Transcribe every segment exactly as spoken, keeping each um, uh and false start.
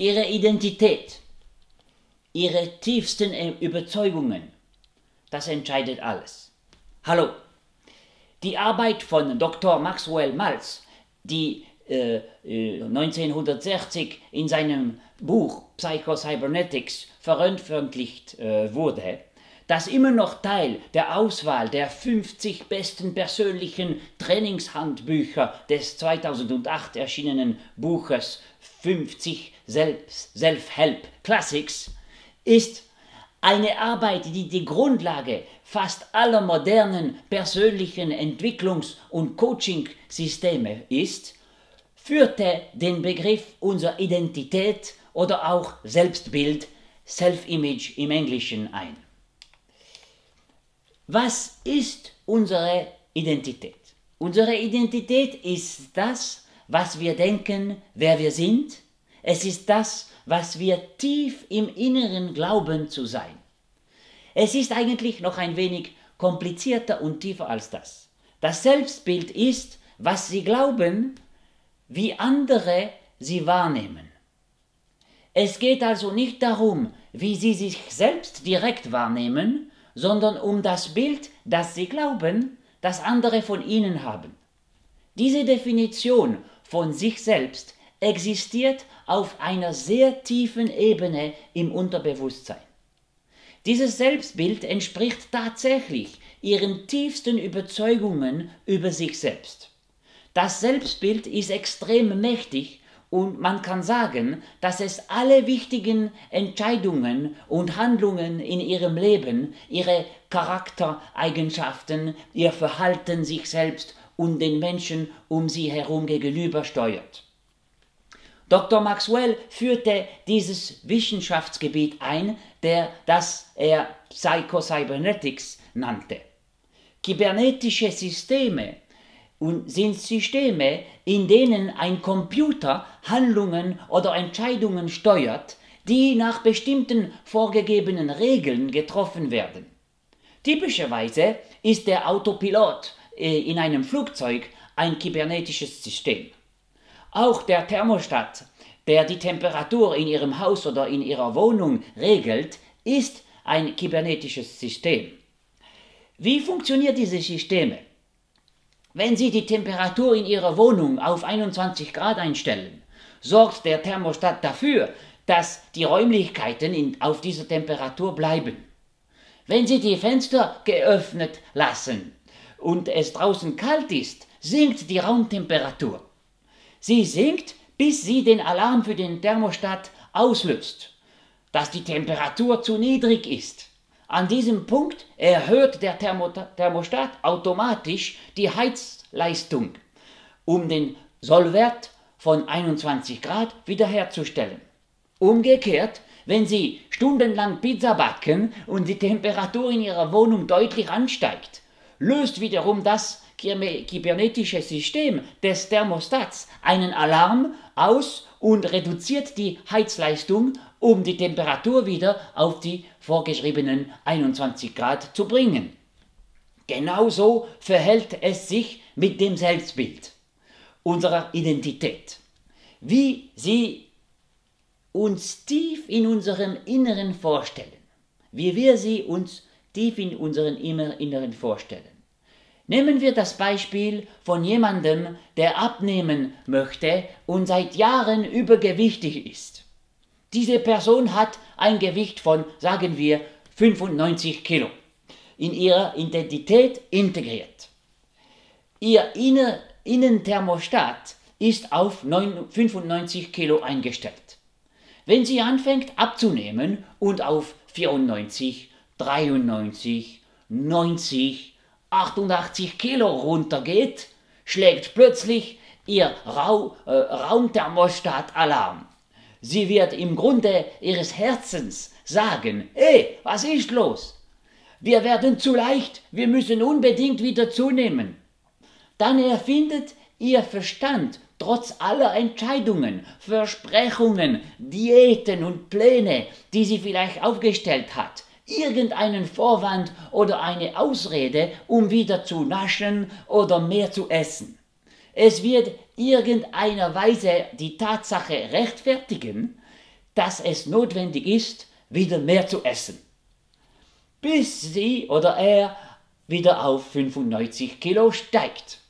ihre Identität, ihre tiefsten Überzeugungen. Das entscheidet alles. Hallo, die Arbeit von Doktor Maxwell Maltz, die äh, neunzehnhundertsechzig in seinem Buch Psycho-Cybernetics veröffentlicht äh, wurde, das immer noch Teil der Auswahl der fünfzig besten persönlichen Trainingshandbücher des zweitausendacht erschienenen Buches fünfzig Self-Help Classics ist, eine Arbeit, die die Grundlage fast aller modernen persönlichen Entwicklungs- und Coaching-Systeme ist, führte den Begriff unserer Identität oder auch Selbstbild, Self-Image im Englischen ein. Was ist unsere Identität? Unsere Identität ist das, was wir denken, wer wir sind. Es ist das, was wir tief im Inneren glauben zu sein. Es ist eigentlich noch ein wenig komplizierter und tiefer als das. Das Selbstbild ist, was Sie glauben, wie andere Sie wahrnehmen. Es geht also nicht darum, wie Sie sich selbst direkt wahrnehmen, sondern um das Bild, das sie glauben, das andere von ihnen haben. Diese Definition von sich selbst existiert auf einer sehr tiefen Ebene im Unterbewusstsein. Dieses Selbstbild entspricht tatsächlich ihren tiefsten Überzeugungen über sich selbst. Das Selbstbild ist extrem mächtig und man kann sagen, dass es alle wichtigen Entscheidungen und Handlungen in ihrem Leben, ihre Charaktereigenschaften, ihr Verhalten sich selbst und den Menschen um sie herum gegenüber steuert. Doktor Maxwell führte dieses Wissenschaftsgebiet ein, der, das er Psycho-Cybernetics nannte. Kybernetische Systeme und sind Systeme, in denen ein Computer Handlungen oder Entscheidungen steuert, die nach bestimmten vorgegebenen Regeln getroffen werden. Typischerweise ist der Autopilot in einem Flugzeug ein kybernetisches System. Auch der Thermostat, der die Temperatur in Ihrem Haus oder in Ihrer Wohnung regelt, ist ein kybernetisches System. Wie funktionieren diese Systeme? Wenn Sie die Temperatur in Ihrer Wohnung auf einundzwanzig Grad einstellen, sorgt der Thermostat dafür, dass die Räumlichkeiten in, auf dieser Temperatur bleiben. Wenn Sie die Fenster geöffnet lassen und es draußen kalt ist, sinkt die Raumtemperatur. Sie sinkt, bis sie den Alarm für den Thermostat auslöst, dass die Temperatur zu niedrig ist. An diesem Punkt erhöht der Thermostat automatisch die Heizleistung, um den Sollwert von einundzwanzig Grad wiederherzustellen. Umgekehrt, wenn Sie stundenlang Pizza backen und die Temperatur in Ihrer Wohnung deutlich ansteigt, löst wiederum das kybernetische System des Thermostats einen Alarm aus und reduziert die Heizleistung, um die Temperatur wieder auf die vorgeschriebenen einundzwanzig Grad zu bringen. Genauso verhält es sich mit dem Selbstbild, unserer Identität. Wie sie uns tief in unserem Inneren vorstellen, wie wir sie uns tief in unserem Inneren vorstellen. Nehmen wir das Beispiel von jemandem, der abnehmen möchte und seit Jahren übergewichtig ist. Diese Person hat ein Gewicht von, sagen wir, fünfundneunzig Kilo in ihrer Identität integriert. Ihr Innenthermostat ist auf fünfundneunzig Kilo eingestellt. Wenn sie anfängt abzunehmen und auf vierundneunzig, dreiundneunzig, neunzig, achtundachtzig Kilo runtergeht, schlägt plötzlich ihr Ra- äh, Raumthermostat Alarm. Sie wird im Grunde ihres Herzens sagen, hey, was ist los? Wir werden zu leicht, wir müssen unbedingt wieder zunehmen. Dann erfindet ihr Verstand trotz aller Entscheidungen, Versprechungen, Diäten und Pläne, die sie vielleicht aufgestellt hat, irgendeinen Vorwand oder eine Ausrede, um wieder zu naschen oder mehr zu essen. Es wird irgendeiner Weise die Tatsache rechtfertigen, dass es notwendig ist, wieder mehr zu essen, bis sie oder er wieder auf fünfundneunzig Kilo steigt.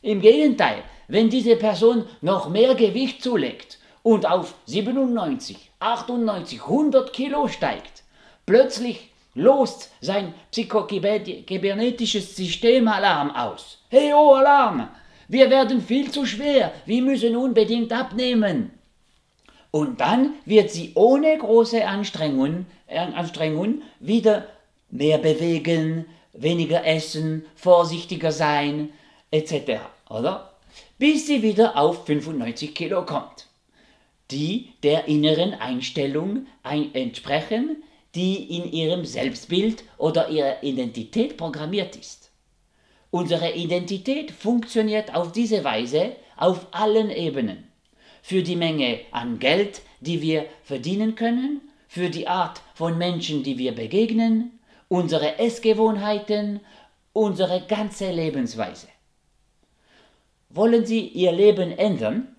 Im Gegenteil, wenn diese Person noch mehr Gewicht zulegt und auf siebenundneunzig, achtundneunzig, hundert Kilo steigt, plötzlich lost sein psychokybernetisches System Alarm aus. Hey, oh Alarm! Wir werden viel zu schwer, wir müssen unbedingt abnehmen. Und dann wird sie ohne große Anstrengung, Anstrengung wieder mehr bewegen, weniger essen, vorsichtiger sein, et cetera, oder? Bis sie wieder auf fünfundneunzig Kilo kommt, die der inneren Einstellung entsprechen, die in ihrem Selbstbild oder ihrer Identität programmiert ist. Unsere Identität funktioniert auf diese Weise auf allen Ebenen. Für die Menge an Geld, die wir verdienen können, für die Art von Menschen, die wir begegnen, unsere Essgewohnheiten, unsere ganze Lebensweise. Wollen Sie Ihr Leben ändern?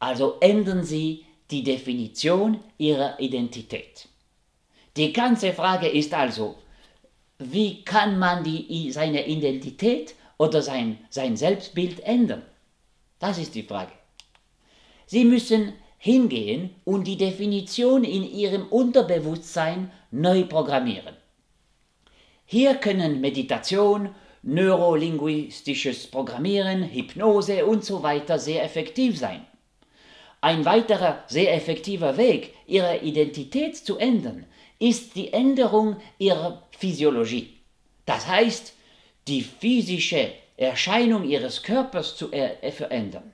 Also ändern Sie die Definition Ihrer Identität. Die ganze Frage ist also, wie kann man die, seine Identität oder sein, sein Selbstbild ändern? Das ist die Frage. Sie müssen hingehen und die Definition in Ihrem Unterbewusstsein neu programmieren. Hier können Meditation, neurolinguistisches Programmieren, Hypnose und so weiter sehr effektiv sein. Ein weiterer sehr effektiver Weg, Ihre Identität zu ändern, ist die Änderung Ihrer Physiologie. Das heißt, die physische Erscheinung Ihres Körpers zu verändern.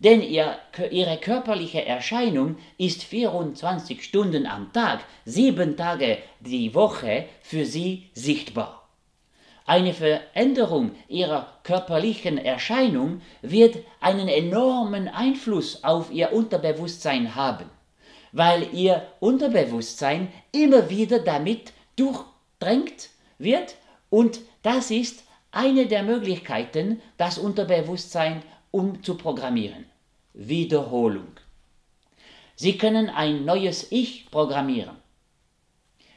Denn ihr, Ihre körperliche Erscheinung ist vierundzwanzig Stunden am Tag, sieben Tage die Woche für Sie sichtbar. Eine Veränderung Ihrer körperlichen Erscheinung wird einen enormen Einfluss auf Ihr Unterbewusstsein haben, weil Ihr Unterbewusstsein immer wieder damit durchdrängt wird, und das ist eine der Möglichkeiten, das Unterbewusstsein umzuprogrammieren. Wiederholung. Sie können ein neues Ich programmieren.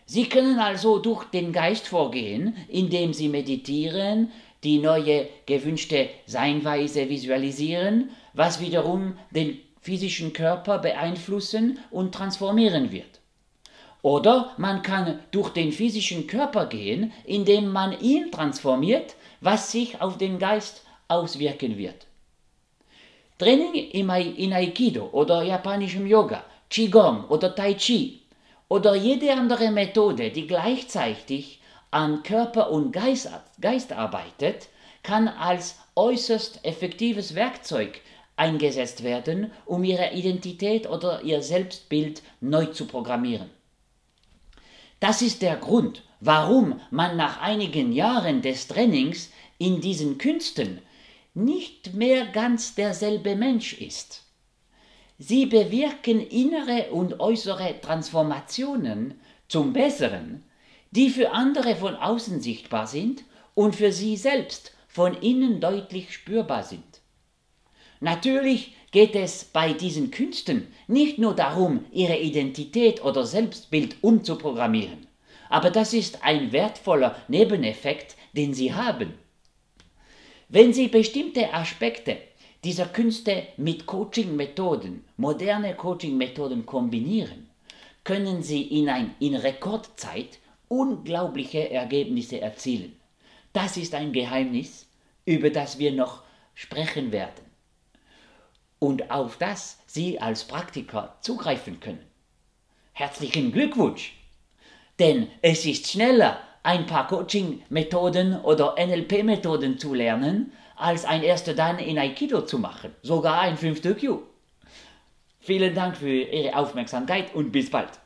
Sie können also durch den Geist vorgehen, indem Sie meditieren, die neue gewünschte Seinweise visualisieren, was wiederum den physischen Körper beeinflussen und transformieren wird. Oder man kann durch den physischen Körper gehen, indem man ihn transformiert, was sich auf den Geist auswirken wird. Training in Aikido oder japanischem Yoga, Qigong oder Tai-Chi oder jede andere Methode, die gleichzeitig an Körper und Geist, Geist arbeitet, kann als äußerst effektives Werkzeug eingesetzt werden, um Ihre Identität oder Ihr Selbstbild neu zu programmieren. Das ist der Grund, warum man nach einigen Jahren des Trainings in diesen Künsten nicht mehr ganz derselbe Mensch ist. Sie bewirken innere und äußere Transformationen zum Besseren, die für andere von außen sichtbar sind und für Sie selbst von innen deutlich spürbar sind. Natürlich geht es bei diesen Künsten nicht nur darum, Ihre Identität oder Selbstbild umzuprogrammieren, aber das ist ein wertvoller Nebeneffekt, den Sie haben. Wenn Sie bestimmte Aspekte dieser Künste mit Coaching-Methoden, moderne Coaching-Methoden kombinieren, können Sie in, ein, in Rekordzeit unglaubliche Ergebnisse erzielen. Das ist ein Geheimnis, über das wir noch sprechen werden und auf das Sie als Praktiker zugreifen können. Herzlichen Glückwunsch! Denn es ist schneller, ein paar Coaching-Methoden oder N L P-Methoden zu lernen, als ein erster Dan in Aikido zu machen, sogar ein fünfter Q. Vielen Dank für Ihre Aufmerksamkeit und bis bald!